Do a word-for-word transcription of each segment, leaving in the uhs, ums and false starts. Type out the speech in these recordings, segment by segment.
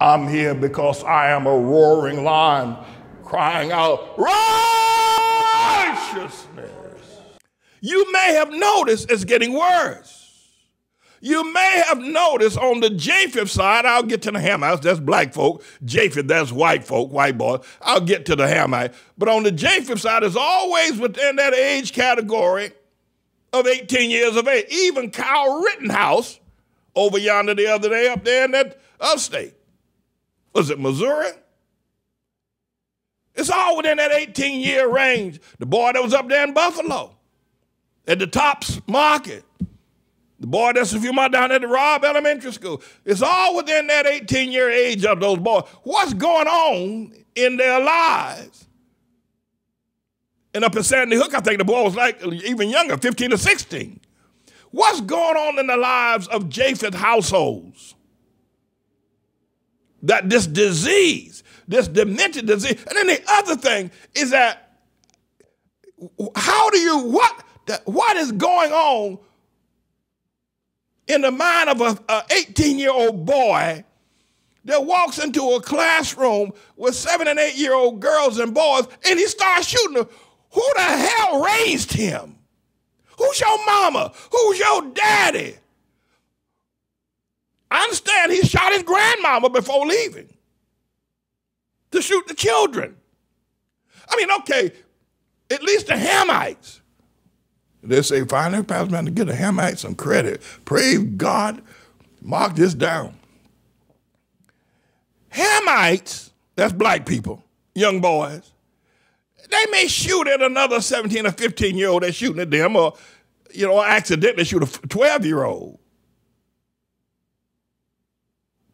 I'm here because I am a roaring lion crying out, righteousness. You may have noticed it's getting worse. You may have noticed on the Japheth side, I'll get to the Hamites, that's black folk. Japheth, that's white folk, white boys. I'll get to the Hamite. But on the Japheth side, it's always within that age category of eighteen years of age. Even Kyle Rittenhouse over yonder the other day up there in that upstate. Was it Missouri? It's all within that eighteen-year range. The boy that was up there in Buffalo at the Tops Market. The boy that's a few miles down at the Robb Elementary School. It's all within that eighteen-year age of those boys. What's going on in their lives? And up in Sandy Hook, I think the boy was like even younger, fifteen or sixteen. What's going on in the lives of Japheth households? That this disease, this demented disease. And then the other thing is that how do you, what, what is going on in the mind of an eighteen-year-old boy that walks into a classroom with seven and eight-year-old girls and boys, and he starts shooting them? Who the hell raised him? Who's your mama? Who's your daddy? I understand he shot his grandmama before leaving to shoot the children. I mean, okay, at least the Hamites. They say, finally, Pastor Man, to give the Hamites some credit. Praise God. Mark this down. Hamites, that's black people, young boys, they may shoot at another seventeen or fifteen-year-old that's shooting at them, or, you know, accidentally shoot a twelve-year-old.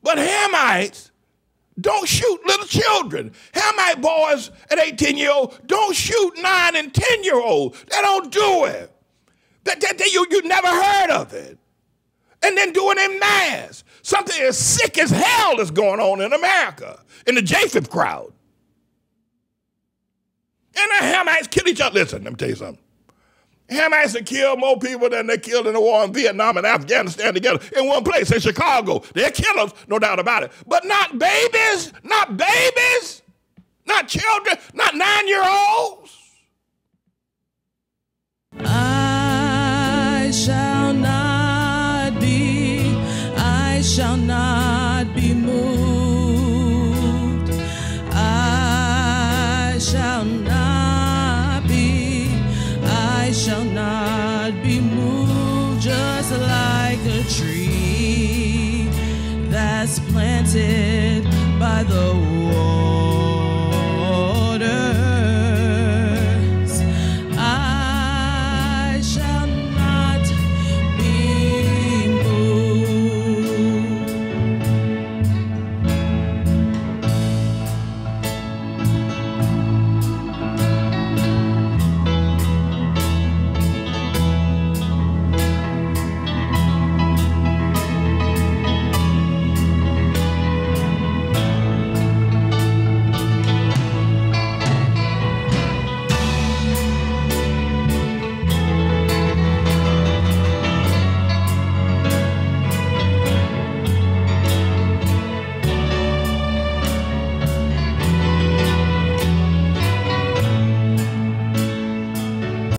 But Hamites don't shoot little children. Hamite boys at eighteen-year-old don't shoot nine and ten-year-olds. They don't do it. That, that, that you, you never heard of it. And then doing it in mass. Something as sick as hell is going on in America, in the Japheth crowd. And the Hamites kill each other. Listen, let me tell you something. Hamites have killed more people than they killed in the war in Vietnam and Afghanistan together in one place, in Chicago. They're killers, no doubt about it. But not babies, not babies, not children, not nine-year-olds.